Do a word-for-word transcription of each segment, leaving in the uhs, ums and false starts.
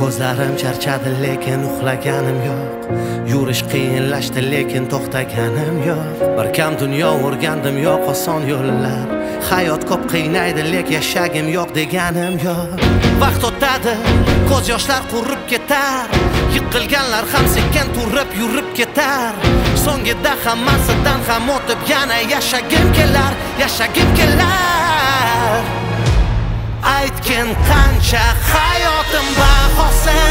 Ko'zlarim charchadi lekin uxlaganim yo'q. Yurish qiyinlashdi lekin to'xtaganim yo'q. Bir kam dunyo o'rgandim yo'q oson yo'llar. Hayot ko'p qiynaydi lekin yashagim yo'q deganim yo'q. Vaqt o'tadi, ko'z yoshlar qurib ketar. Yiqilganlar ham sekin turib yurib ketar. So'ngida hammasidan ham o'tib yana yashagim kelar, yashagim kelar. Aytgin qancha hayotim bahosi,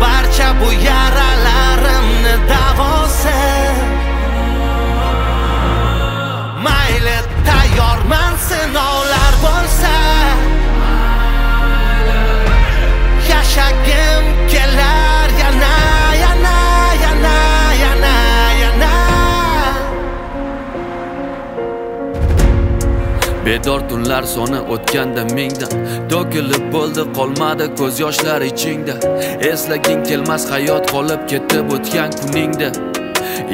barcha bu yaralarimni davosi. Mayli tayyorman sinovlar bo'lsa, yashagim kelar yana yana yana yana yana. Bedor tunlar soni o'tganda mingdan to'kilib bo'ldi, qolmadi ko'z yoshlar ichingda. Eslaging kelmas hayot qolib ketib o'tgan kuningda.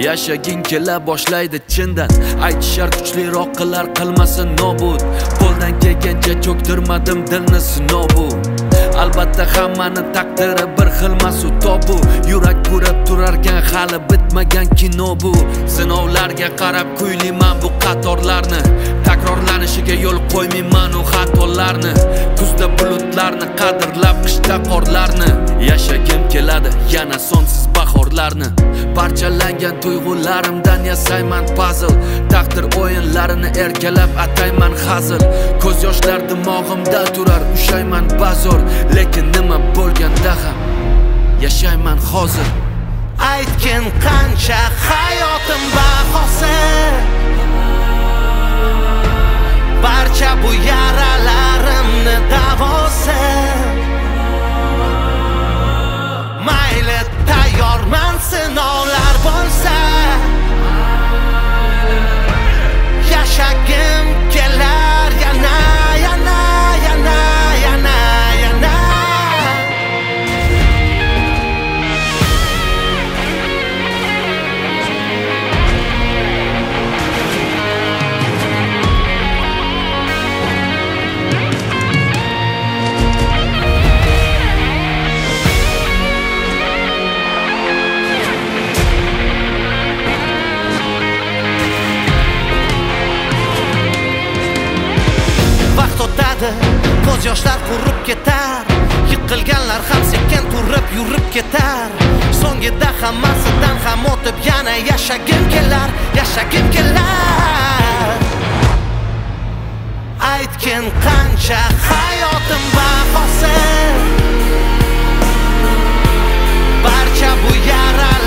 Yashaging kela boshlaydi chindan. Aytishar kuchliroq qilar qilmasa nobud. Qo'ldan kelgancha cho'ktirmadim dilni sinobu. Albatta hammani taqdiri bir xilmas u topu. Yurak ko'rib turarkan hali bitmagan kino bu. Sinovlarga qarab kuylayman bu qatorlarni. Takrorlanishiga yo'l qo'ymayman u xatolarni. Kuzda bulutlarni qadrlab, qishda qorlarni. Yashagim keladi yana sonsiz bahorlarni. Parchalangan tuyg'ularimdan yasayman puzzle. Taqdir o'yinlarini erkalab atayman hazil. Ko'z yoshlar dimog'imda turar, ushayman bazor. Lekin nima bo'lganda ham yashayman hozir. Aytgin qancha hayotim bahosi, barcha bu yaralarimni davosi. Mayli tayyorman sinovlar bo'lsa, yashagim kelar yana yana yana yana yana. Ko'z yoshlar qurib ketar. Yiqilganlar ham sekin turib yurib ketar. So'ngida hammasidan ham o'tib yana yashagim kelar, yashagim kelar. Aytgin qancha hayotim bahosi, barcha bu yara